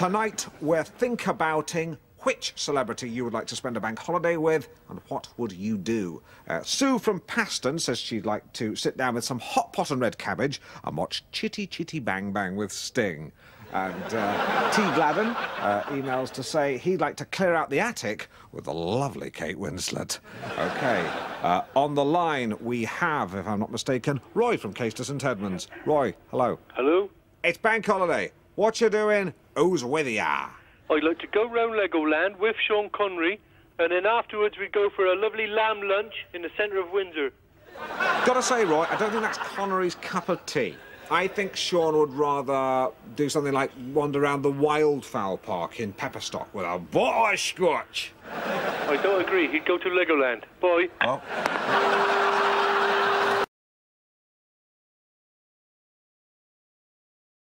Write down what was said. Tonight, we're think-abouting which celebrity you would like to spend a bank holiday with and what would you do. Sue from Paston says she'd like to sit down with some hot pot and red cabbage and watch Chitty Chitty Bang Bang with Sting. And T. Gladden emails to say he'd like to clear out the attic with the lovely Kate Winslet. OK. On the line we have, if I'm not mistaken, Roy from Caister St Edmunds. Roy, hello. Hello. It's bank holiday. What you doing? Who's with ya? I'd like to go round Legoland with Sean Connery, and then afterwards we'd go for a lovely lamb lunch in the centre of Windsor. Gotta say, Roy, I don't think that's Connery's cup of tea. I think Sean would rather do something like wander around the Wildfowl Park in Pepperstock with a bottle of scotch. I don't agree. He'd go to Legoland. Bye. Oh.